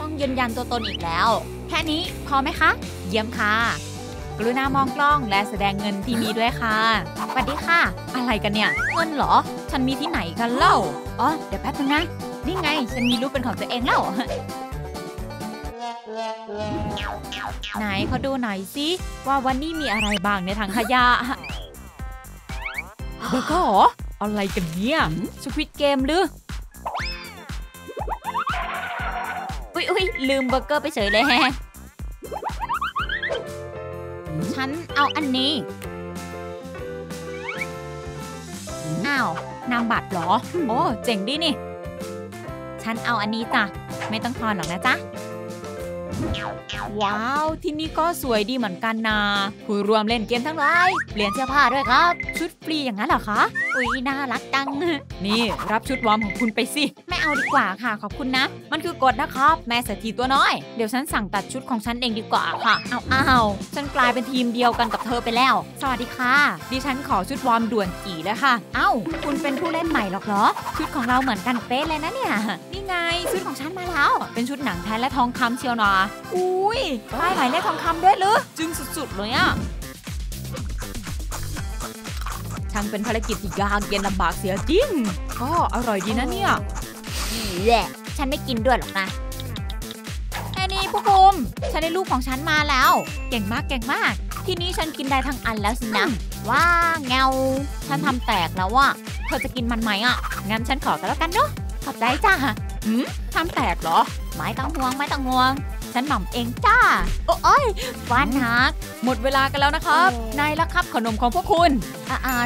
ต้องยืนยันตัวตนอีกแล้วแค่นี้พอไหมคะเยี่ยมค่ะกรุณามองกล้องและแสดงเงินที่มีด้วยค่ะสวัสดีค่ะอะไรกันเนี่ยเงินเหรอฉันมีที่ไหนกันเล่าอ๋อเดี๋ยวแป๊บนึงนะนี่ไงฉันมีรูปเป็นของตัวเองแล้วไหนเขาดูหน่อยสิว่าวันนี้มีอะไรบ้างในถังขยะเบอร์เกอร์เหรออะไรกันเนี่ยสควิดเกมหรืออุ๊ยลืมเบอร์เกอร์ไปเฉยเลยแฮะฉันเอาอันนี้อ้าวนามบัตรเหรอโอ้เจ๋งดีนี่ฉันเอาอันนี้จ้ะไม่ต้องทอนหรอกนะจ๊ะว้าวที่นี่ก็สวยดีเหมือนกันนะผู้รวมเล่นเกมทั้งหลายเปลี่ยนเสื้อผ้าด้วยครับชุดฟรีอย่างนั้นเหรอคะอุ๊ยน่ารักจังนี่รับชุดวอร์มของคุณไปสิไม่เอาดีกว่าค่ะขอบคุณนะมันคือกฎนะครับแม่เศรษฐีตัวน้อยเดี๋ยวฉันสั่งตัดชุดของฉันเองดีกว่าค่ะเอาฉันกลายเป็นทีมเดียวกันกับเธอไปแล้วสวัสดีค่ะดิฉันขอชุดวอร์มด่วนจีแล้วค่ะคุณเป็นผู้เล่นใหม่หรอกเหรอชุดของเราเหมือนกันเป๊ะเลยนะเนี่ยนี่ไงชุดของฉันมาแล้วเป็นชุดหนังแท้และทองคำเชียวนะอุ้ยป้ายหมายเลขทองคำด้วยหรือจึงสุดๆเลยอ่ะช่างเป็นภารกิจที่ยากเย็นลำบากเสียจริงก็อร่อยดีนะเนี่ยแหละฉันไม่กินด้วยหรอกนะไอ้นี่ผู้คุมฉันได้รูปของฉันมาแล้วเก่งมากทีนี้ฉันกินได้ทั้งอันแล้วสินะว้าเงาฉันทำแตกแล้วว่ะเธอจะกินมันไหมอ่ะงั้นฉันขอกันแล้วกันเนาะขอบใจจ้าทำแตกเหรอไม่ต้องห่วงฉันหม่ำเองจ้าโอ้ยฟันหักหมดเวลากันแล้วนะครับนายละครับขนมของพวกคุณ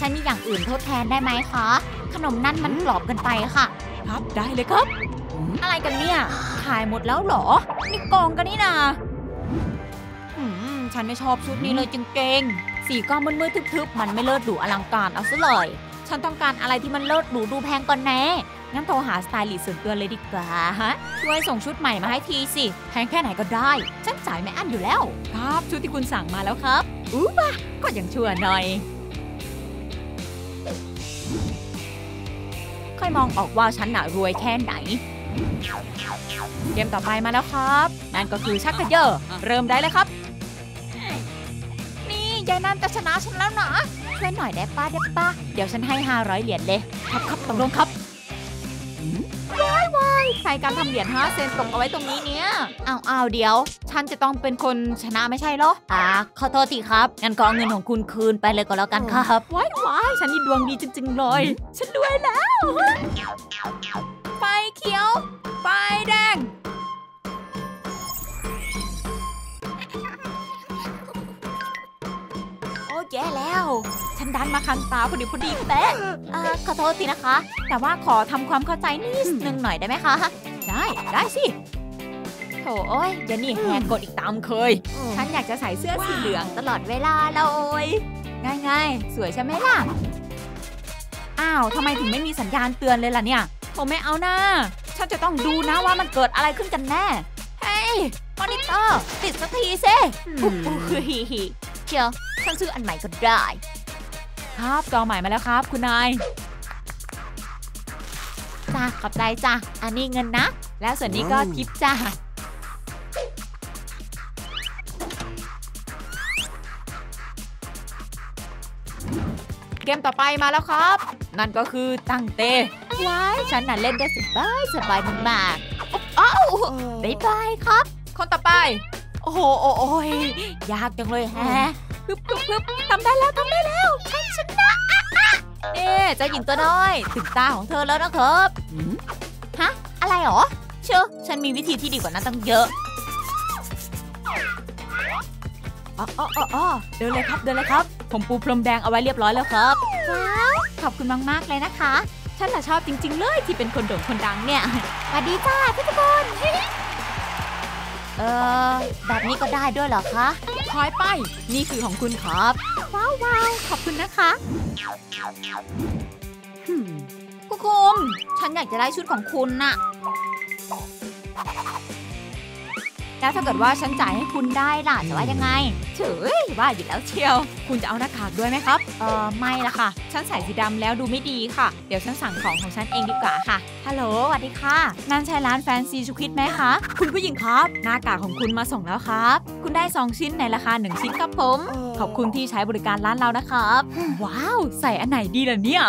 ฉันมีอย่างอื่นทดแทนได้ไหมคะขนมนั่นมันกรอบเกินไปค่ะครับได้เลยครับอะไรกันเนี่ยขายหมดแล้วเหรอนี่กองกันนี่นะฉันไม่ชอบชุดนี้เลยจริงๆสีก็มืดๆทึบๆมันไม่เลิศหรูอลังการเอาซะเลยฉันต้องการอะไรที่มันเลิศหรูดูแพงก่อนแน่งั้นโทรหาสไตลิสต์ส่วนตัวเลยดีกว่าฮะช่วยส่งชุดใหม่มาให้ทีสิแพงแค่ไหนก็ได้ฉันจ่ายไม่อั้นอยู่แล้วครับชุดที่คุณสั่งมาแล้วครับอู้ป่ะก็ยังชั่วหน่อยค่อยมองออกว่าฉันน่ะรวยแค่ไหนเกมต่อไปมาแล้วครับนั่นก็คือชักเขย่อเริ่มได้แล้วครับนี่ยายนั่นจะชนะฉันแล้วนะช่วยหน่อยได้ป้าเดี๋ยวฉันให้500 เหรียญเลยครับตกลงครับว้ายใครการทำเหรียญ5 เซนตกเอาไว้ตรงนี้เนี่ยเอาเดี๋ยวฉันจะต้องเป็นคนชนะไม่ใช่เหรอขอโทษทีครับงั้นก็เอาเงินของคุณคืนไปเลยก็แล้วกันครับว้ายฉันนี่ดวงดีจริงๆเลยฉันรวยแล้วไฟเขียวไฟแดงแย่แล้วฉันดันมาคันตาพอดีเป๊ะขอโทษทีนะคะแต่ว่าขอทำความเข้าใจนิดนึงหน่อยได้ไหมคะได้สิโถ่เดี๋ยวนี่แหกกฎอีกตามเคยฉันอยากจะใส่เสื้อสีเหลืองตลอดเวลาเลยง่ายสวยใช่ไหมล่ะอ้าวทำไมถึงไม่มีสัญญาณเตือนเลยล่ะเนี่ยผมไม่เอานะฉันจะต้องดูนะว่ามันเกิดอะไรขึ้นกันแน่เฮ้ยมอนิเตอร์ติดสักทีสิฉันซื้ออันใหม่ก็ได้ครับกองใหม่มาแล้วครับคุณนายจ้าขอบใจจ้าอันนี้เงินนะแล้วส่วนนี้ก็ทิปจ้าเกมต่อไปมาแล้วครับนั่นก็คือตั้งเตะว้ายฉันน่ะเล่นได้สบายมากๆบ๊ายบายครับคนต่อไปโอ้ยยากจังเลยแฮะปึ๊บทำได้แล้วฉันชนะเจ้าหญิงตัวน้อยถึงตาของเธอแล้วนะครับฮะอะไรหรอเชื่อฉันมีวิธีที่ดีกว่านั้นตั้งเยอะเดินเลยครับผมปูพรมแดงเอาไว้เรียบร้อยแล้วครับว้าวขอบคุณมากเลยนะคะฉันชอบจริงๆเลยที่เป็นคนโด่งคนดังเนี่ยสวัสดีจ้าทุกคนแบบนี้ก็ได้ด้วยเหรอคะคอยไปนี่คือของคุณครับว้าวขอบคุณนะคะผู้คุมฉันอยากจะได้ชุดของคุณน่ะ แล้วถ้าเกิดว่าฉันจ่ายให้คุณได้ล่ะจะว่ายังไงเฉยว่าอยู่แล้วเชียวคุณจะเอาหน้ากากด้วยไหมครับไม่ละค่ะฉันใส่สีดำแล้วดูไม่ดีค่ะเดี๋ยวฉันสั่งของของฉันเองดีกว่าค่ะฮัลโหลสวัสดีค่ะนั่นใช่ร้านแฟนซีชูคิดไหมคะคุณผู้หญิงครับหน้ากากของคุณมาส่งแล้วครับคุณได้2ชิ้นในราคา1ชิ้นครับผมขอบคุณที่ใช้บริการร้านเรานะครับว้าวใส่อันไหนดีล่ะเนี่ย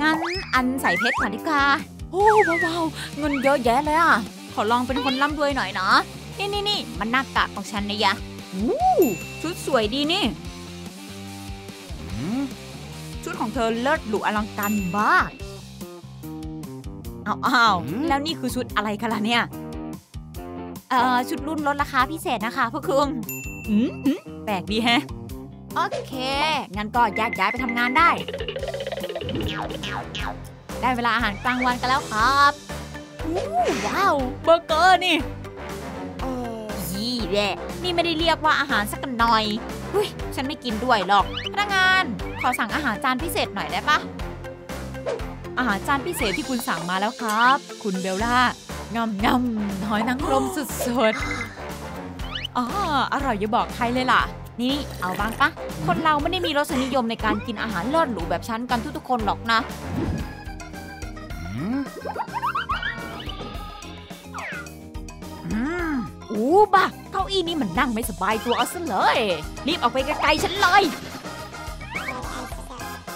งั้นอันใส่เพชรก่อนดีกว่าโอ้ว้าวเงินเยอะแยะเลยอ่ะขอลองเป็นคนร่ำรวยหน่อยนะนี่มันหน้ากากของฉันนะยะชุดสวยดีนี่ชุดของเธอเลิศหรูอลังการมากอ้าวแล้วนี่คือชุดอะไรคะล่ะเนี่ยชุดรุ่นลดราคาพิเศษนะคะพวกคุณแปลกดีแฮะโอเคงั้นก็ย้ายไปทำงานได้เวลาอาหารกลางวันกันแล้วครับว้าวเบอร์เกอร์นี่ยี่แหละนี่ไม่ได้เรียกว่าอาหารสักหน่อยฉันไม่กินด้วยหรอกพนักงานขอสั่งอาหารจานพิเศษหน่อยได้ปะอาหารจานพิเศษที่คุณสั่งมาแล้วครับคุณเบลล่างำๆหอยนางรมสุดๆอร่อยอย่าบอกใครเลยล่ะนี่เอาบ้างปะคนเราไม่ได้มีรสนิยมในการกินอาหารเลิศหรูแบบฉันกันทุกคนหรอกนะอู้บ้าเก้าอี้นี้มันนั่งไม่สบายตัวเอาซะเลยรีบออกไปไกลๆฉันเลย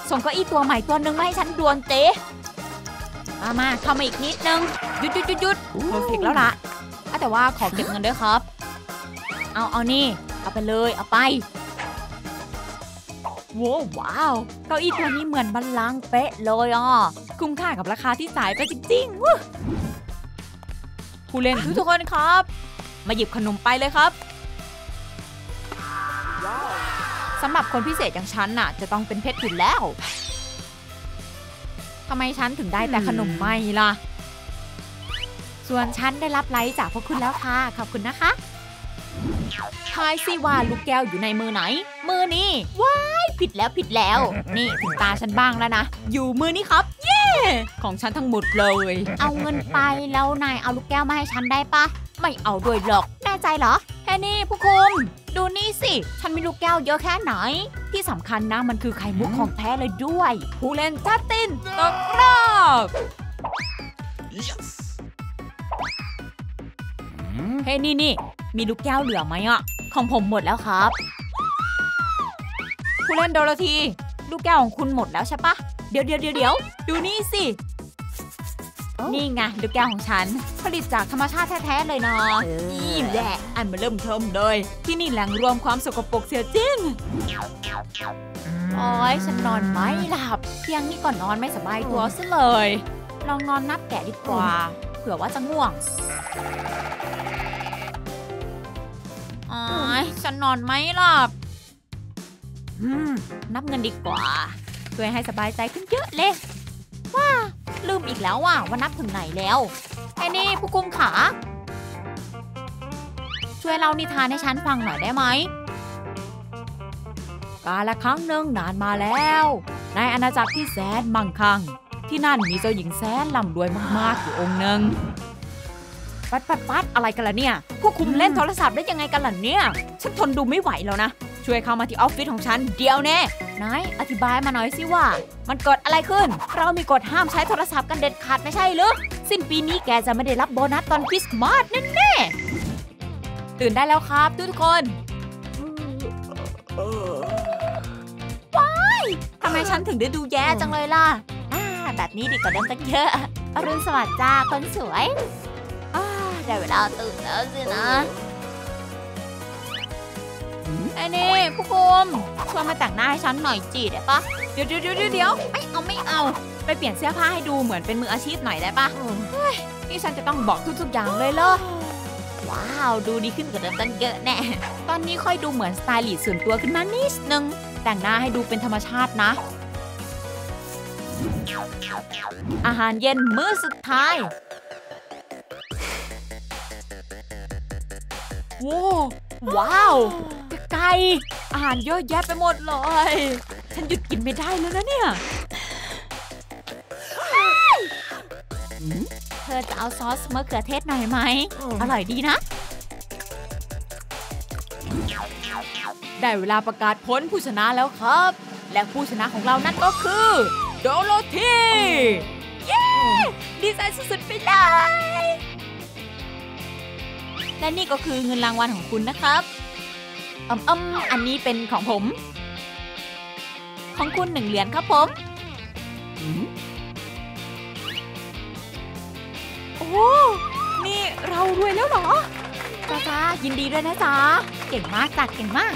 ส่งเก้าอี้ตัวใหม่ตัวหนึ่งมาให้ฉันด่วนเตะมาเข้ามาอีกนิดนึงหยุดโอเคแล้วล่ะแต่ว่าขอเก็บเงินด้วยครับเอานี่เอาไปเลยเอาไปว้าวเก้าอี้ตัวนี้เหมือนบัลลังก์เป๊ะเลยคุ้มค่ากับราคาที่จ่ายไปจริงๆผู้เล่นทุกคนครับมาหยิบขนมไปเลยครับสำหรับคนพิเศษอย่างฉันน่ะจะต้องเป็นเพชรอยู่แล้วทำไมฉันถึงได้แต่ขนมไม่ล่ะส่วนฉันได้รับไลค์จากพวกคุณแล้วค่ะขอบคุณนะคะทายสิว่าลูกแก้วอยู่ในมือไหนมือนี้ว้ายผิดแล้วนี่ถึงตาฉันบ้างแล้วนะอยู่มือนี้ครับเย่ของฉันทั้งหมดเลยเอาเงินไปแล้วนายเอาลูกแก้วมาให้ฉันได้ปะไม่เอาด้วยหรอกแน่ใจเหรอแค่นี้ผู้คุมดูนี่สิฉันมีลูกแก้วเยอะแค่ไหนที่สำคัญนะมันคือไข่มุกของแท้เลยด้วยผู้เล่นจัดตินตกรอบเฮ้นี่มีลูกแก้วเหลือไหมของผมหมดแล้วครับผู้เล่นโดโรธีลูกแก้วของคุณหมดแล้วใช่ปะเดี๋ยวดูนี่สินี่ไงลูกแก้วของฉันผลิตจากธรรมชาติแท้ๆเลยนะนี่แหละอันมาเริ่มเทิมเลยที่นี่แหล่งรวมความสกปรกเสียจริงโอ๊ยฉันนอนไม่หลับเที่ยงนี้ก่อนนอนไม่สบายตัวซะเลยลองนอนนับแกะดีกว่าเผื่อว่าจะง่วงอ๋อฉันนอนไม่หลับนับเงินดีกว่าช่วยให้สบายใจขึ้นเยอะเลยว้าลืมอีกแล้วว่านับถึงไหนแล้วไอ้นี่ผู้กุมขาช่วยเล่านิทานให้ฉันฟังหน่อยได้ไหมกาลครั้งหนึ่งนานมาแล้วในอาณาจักรที่แสนมั่งคั่งที่นั่นมีเจ้าหญิงแสนร่ำรวยมากๆอยู่องค์หนึ่งปัดอะไรกันล่ะเนี่ยผู้คุมเล่นโทรศัพท์ได้ยังไงกันล่ะเนี่ยฉันทนดูไม่ไหวแล้วนะช่วยเข้ามาที่ออฟฟิศของฉันเดี๋ยวแน่นายอธิบายมาหน่อยสิว่ามันเกิดอะไรขึ้นเรามีกฎห้ามใช้โทรศัพท์กันเด็ดขาดไม่ใช่หรือสิ้นปีนี้แกจะไม่ได้รับโบนัสตอนคริสต์มาสแน่ๆตื่นได้แล้วครับทุกคนว้ายทำไมฉันถึงได้ดูแย่จังเลยล่ะแบบนี้ดีกว่าเดิมตั้งเยอะอรุณสวัสดิ์จ้าคนสวยได้เวลาตื่นแล้วสินะไอ้นี่ผู้คุมช่วยมาแต่งหน้าให้ฉันหน่อยจีได้ปะเดี๋ยวไม่เอาไปเปลี่ยนเสื้อผ้าให้ดูเหมือนเป็นมืออาชีพหน่อยได้ปะนี่ฉันจะต้องบอกทุกอย่างเลยเหรอว้าวดูดีขึ้นกว่าเดิมตั้งเยอะแน่ตอนนี้ค่อยดูเหมือนสไตลิสต์ส่วนตัวขึ้นมานิดนึงแต่งหน้าให้ดูเป็นธรรมชาตินะอาหารเย็นมื้อสุดท้ายว้าวไก่อาหารเยอะแยะไปหมดเลยฉันหยุดกินไม่ได้แล้วนะเนี่ยเธอจะเอาซอสมะเขือเทศหน่อยไหมอร่อยดีนะ ได้เวลาประกาศผลผู้ชนะแล้วครับและผู้ชนะของเรานั่นก็คือโดโรธีเย้ดีใจสุดๆไปเลยและนี่ก็คือเงินรางวัลของคุณนะครับอันนี้เป็นของผมของคุณหนึ่งเหรียญครับผมโอ้นี่เรารวยแล้วเหรอจ้ายินดีด้วยนะจ๊ะเก่งมากจ้ะเก่งมาก